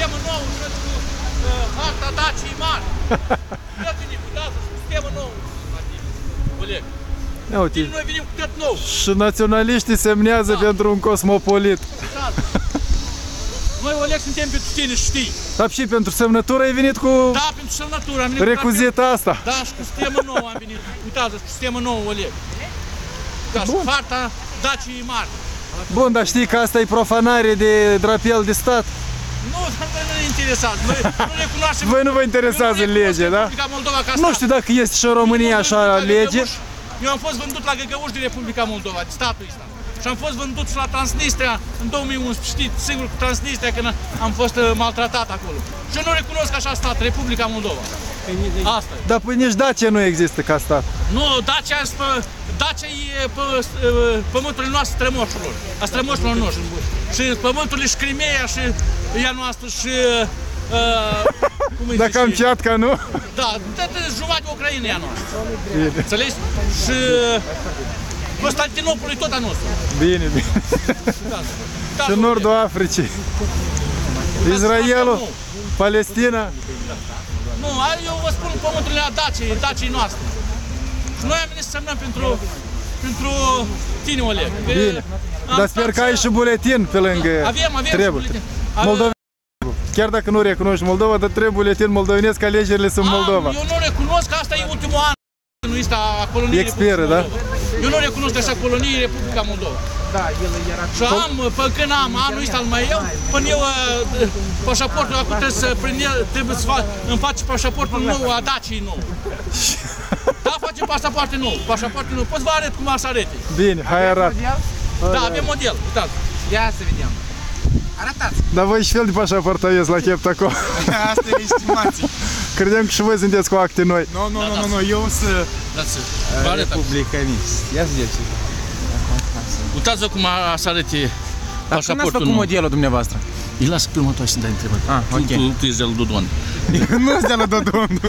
sistemul nou, jos cu harta Daciei mari. Dați-ne cu Dacia și cu sistemul nou. Oleg. Noi venim cu tot nou. Și naționaliștii semnează pentru un cosmopolit. Noi, Oleg, suntem pentru tine, știi. Dar și pentru semnătură ai venit cu... Da, pentru semnătură am venit cu... Recuzita asta. Da, și cu sistemul nou am venit. Uitați, cu sistemul nou, Oleg. Da, și harta Daciei mari. Bun, dar știi că asta e profanare de drapel de stat? Nu, dar nu ne interesează. Voi nu vă interesează legea, da? Nu știu dacă este și în România așa lege. Eu am fost vândut la Găgăuș din Republica Moldova, de statul ăsta. Și am fost vândut și la Transnistria în 2011, știți, singur cu Transnistria, când am fost maltratat acolo. Și eu nu recunosc așa stat, Republica Moldova. Asta e. Dar păi nici Dacia nu există ca stat. Nu, Dacia e pământurile noastre strămoșilor, a strămoșilor noștri. Și pământurile și Crimea și ea noastră și... Dacă am Ciatca, nu? Da, jumătate Ucraina e a noastră. Înțelegi? Și... Constantinopol e tot a noastră. Bine, bine. Și nordul Africii. Izraelul, Palestina. Nu, eu vă spun pământurile Daciei, Daciei noastre. Și noi am venit să semnăm pentru tine, Oleg. Bine. Dar sper că ai și buletin pe lângă... Avem și buletin. Chiar dacă nu recunoști Moldova, dar trebuie buletin moldovenesc că alegerile sunt în Moldova. Eu nu recunosc că asta e ultimul an nu este a coloniei Expiră, da? Eu nu recunosc de-așa coloniei Republica Moldova. Da, el era... Și am, până când am anul ăsta al mai eu, până eu pașaportul acum trebuie să îmi faci pașaportul nou a Daciei nou. Da, facem pașaportul nou, pașaportul nou. Poți vă arăt cum aș arăte. Bine, hai arată. Da, avem model, uitați. Ia să vedem. Arătați! Dar voi și fel de pașaport aveți la chept acolo. Asta e estimație. Credeam că și voi sunteți cu acte noi. Nu, eu sunt republicanist. Ia să ziceți. Uitați-vă cum să arăte pașaportul. Dar cum ați făcut modelul dumneavoastră? Îi lasă pe următoare să-mi dai întrebări. Tu ești de la Dodon. Nu ești de la Dodon.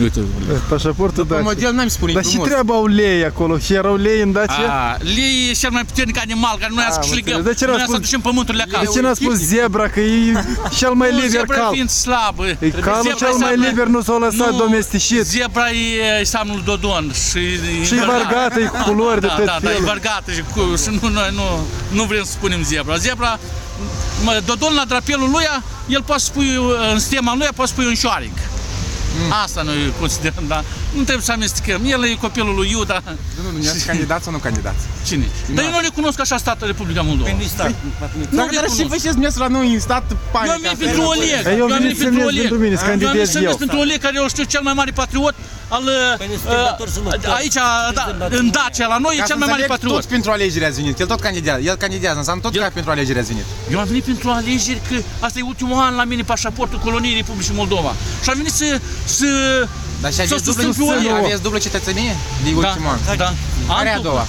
Uite, pașaportul Dacia. După model n-am spune frumos. Dar și treaba au lei acolo? Și erau lei în Dacia? Lei e cel mai puternic animal, care noi ați câștigăm. Noi să ducem pământurile acasă. De ce n-a spus zebra, că e cel mai liber cal? Zebra fiind slabă. E calul cel mai liber, nu s-a lăsat domestișit. Zebra e samnul Dodon. Și e vargată, e cu culori de tot felul. Da, e vargată și noi nu vrem să spunem zebra. Zebra... Dodon la drapelul lui, el poate să pui în stema lui, poate să pui un șoaric. Asta noi considerăm, dar nu trebuie să amestecăm. El e copilul lui Iuda. Nu, ați candidat sau nu candidați? Cine? Dar eu nu recunosc așa statul Republica Moldova. Păi nici stat. Dacă dar și faceți dumneavoastră la noi în stat, panică. Eu am venit pentru Oleg. Eu am venit pentru Oleg. Eu am venit pentru Oleg, care eu știu cel mai mare patriot al... Aici, în Dacia, la noi, e cel mai mare patriot. Toți pentru alegeri ați venit. El tot candidează. El candidează, înseamnă tot ca pentru alegeri ați venit. Eu am venit pentru alegeri că asta e ultimul an la mine pașaportul coloniei Republicii Moldova. Și am venit să susțin pe Oleg. Aveți dublă cetățenie? De ultimul an. Da. Care e a doua?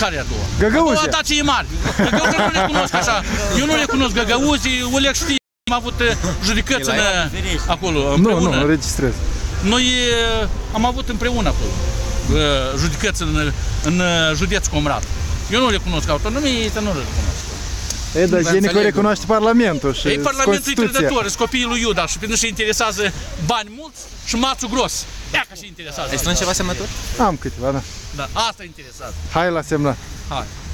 Care e a doua? Găgăuze. A doua Dacia e mare. Găgăuze nu recunosc așa. Eu nu recunosc Găgăuze. Oleg știe. Am avut judecăți acolo. Nu, înregistrez. Noi am avut împreună acolo judecăți în județul Comrat. Eu nu recunosc autonomie, ei nu recunosc. E, dar Genico recunoaște Parlamentul și Constituția. Parlamentul e trădător, sunt copiii lui Iuda și pentru că se interesează bani mulți și mațul gros. Ia că se interesează. Ai strâns ceva semnături? Am câteva, da. Da, asta e interesează. Hai la semnat. Hai.